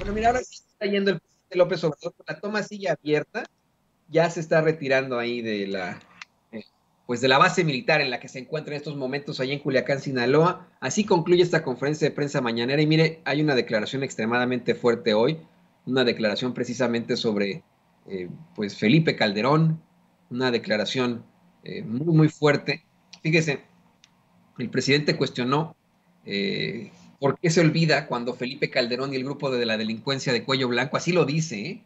Bueno, mira, ahora sí está yendo el presidente López Obrador con la toma silla abierta, ya se está retirando ahí de la, pues de la base militar en la que se encuentra en estos momentos allá en Culiacán, Sinaloa. Así concluye esta conferencia de prensa mañanera y mire, hay una declaración extremadamente fuerte hoy, una declaración precisamente sobre pues Felipe Calderón, una declaración muy, muy fuerte. Fíjese, el presidente cuestionó por qué se olvida cuando Felipe Calderón y el grupo de la delincuencia de Cuello Blanco, así lo dice,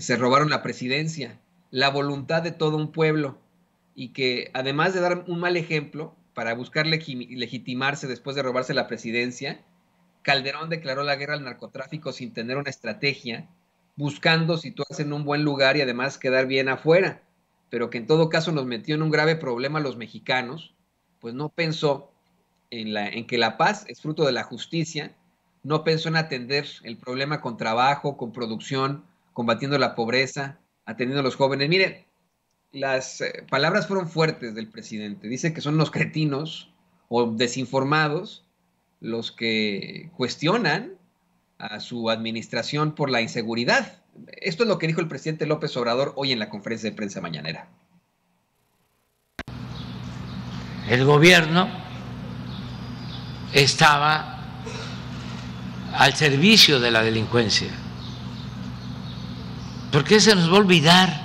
se robaron la presidencia, la voluntad de todo un pueblo y que además de dar un mal ejemplo para buscar legitimarse después de robarse la presidencia, Calderón declaró la guerra al narcotráfico sin tener una estrategia, buscando situarse en un buen lugar y además quedar bien afuera, pero que en todo caso nos metió en un grave problema a los mexicanos, pues no pensó en que la paz es fruto de la justicia, no pensó en atender el problema con trabajo, con producción, combatiendo la pobreza, atendiendo a los jóvenes. Mire, las palabras fueron fuertes del presidente, dice que son los cretinos o desinformados los que cuestionan a su administración por la inseguridad. Esto es lo que dijo el presidente López Obrador hoy en la conferencia de prensa mañanera. El gobierno estaba al servicio de la delincuencia. ¿Por qué se nos va a olvidar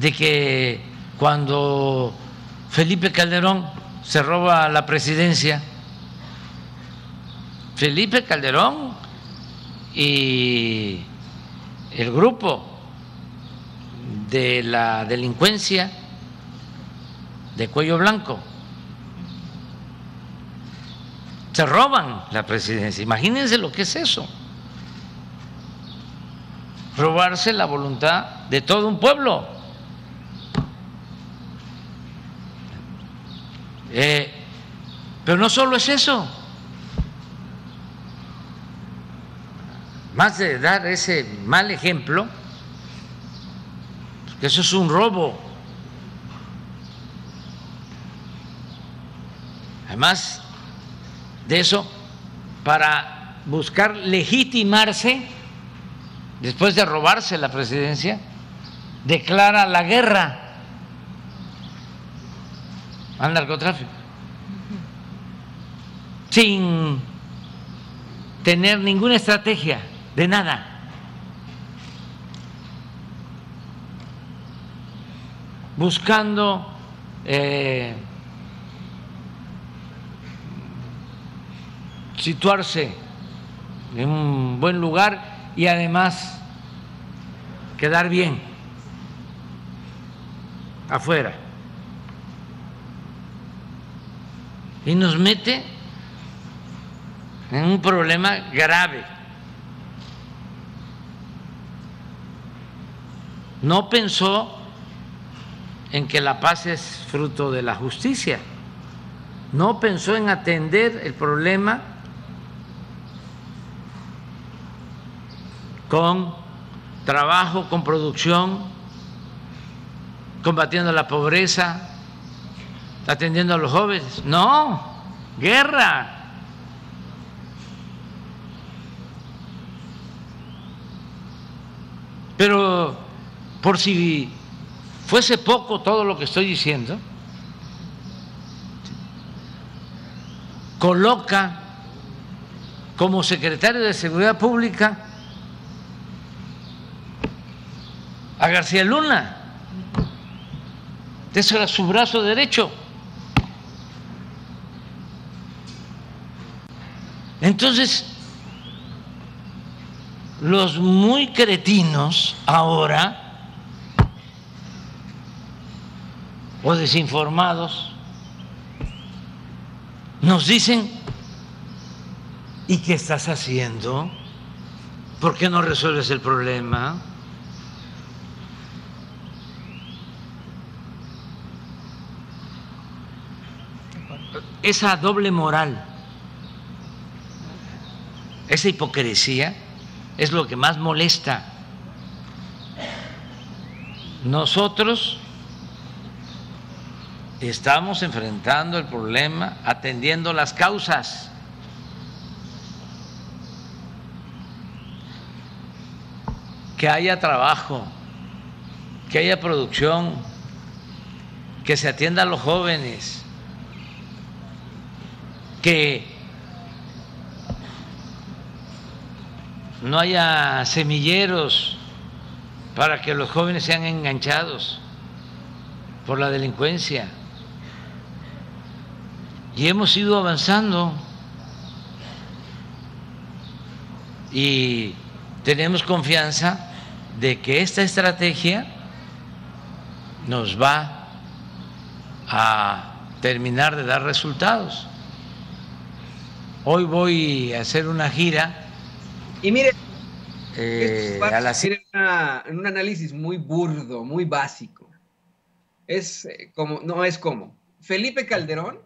de que cuando Felipe Calderón se roba la presidencia, Felipe Calderón y el grupo de la delincuencia de Cuello Blanco se roban la presidencia? Imagínense lo que es eso, robarse la voluntad de todo un pueblo. Pero no solo es eso, más de dar ese mal ejemplo, porque eso es un robo. Además de eso, para buscar legitimarse, después de robarse la presidencia, declara la guerra al narcotráfico, sin tener ninguna estrategia, de nada. Buscando situarse en un buen lugar y además quedar bien afuera. Y nos mete en un problema grave. No pensó en que la paz es fruto de la justicia, no pensó en atender el problema con trabajo, con producción, combatiendo la pobreza, atendiendo a los jóvenes. No, guerra. Pero por si fuese poco todo lo que estoy diciendo, coloca como secretario de Seguridad Pública a García Luna. Ese era su brazo derecho. Entonces, los muy cretinos ahora o desinformados nos dicen: ¿y qué estás haciendo? ¿Por qué no resuelves el problema? Esa doble moral, esa hipocresía es lo que más molesta. Nosotros estamos enfrentando el problema, atendiendo las causas, que haya trabajo, que haya producción, que se atienda a los jóvenes, que no haya semilleros para que los jóvenes sean enganchados por la delincuencia. Y hemos ido avanzando y tenemos confianza de que esta estrategia nos va a terminar de dar resultados. Hoy voy a hacer una gira. Y mire, a la en un análisis muy burdo, muy básico. Es como Felipe Calderón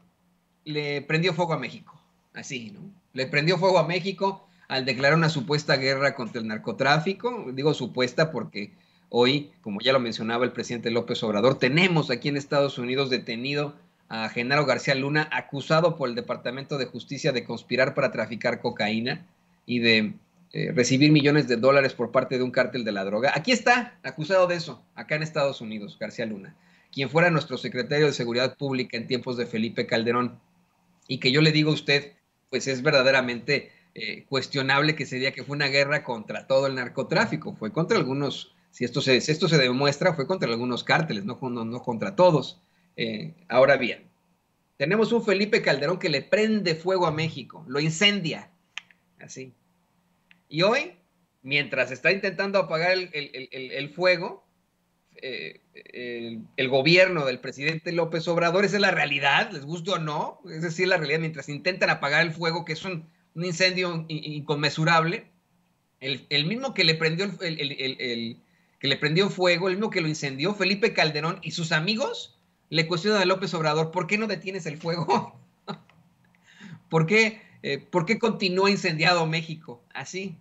le prendió fuego a México, así, ¿no? Le prendió fuego a México al declarar una supuesta guerra contra el narcotráfico. Digo supuesta porque hoy, como ya lo mencionaba el presidente López Obrador, tenemos aquí en Estados Unidos detenido a Genaro García Luna, acusado por el Departamento de Justicia de conspirar para traficar cocaína y de recibir millones de dólares por parte de un cártel de la droga. Aquí está, acusado de eso, acá en Estados Unidos, García Luna, quien fuera nuestro secretario de Seguridad Pública en tiempos de Felipe Calderón. Y que yo le digo a usted, pues es verdaderamente cuestionable que se diga que fue una guerra contra todo el narcotráfico. Fue contra algunos, si esto se demuestra, fue contra algunos cárteles, no contra todos. Ahora bien, tenemos un Felipe Calderón que le prende fuego a México, lo incendia, así. Y hoy, mientras está intentando apagar el fuego, el gobierno del presidente López Obrador, esa es la realidad, les guste o no, es decir, la realidad, mientras intentan apagar el fuego, que es un incendio inconmensurable, el mismo que le prendió fuego, el mismo que lo incendió, Felipe Calderón y sus amigos, le cuestionan a López Obrador, ¿por qué no detienes el fuego? ¿Por qué continúa incendiado México? Así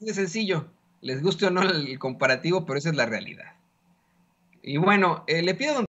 de sencillo. Les guste o no el comparativo, pero esa es la realidad. Y bueno, le pido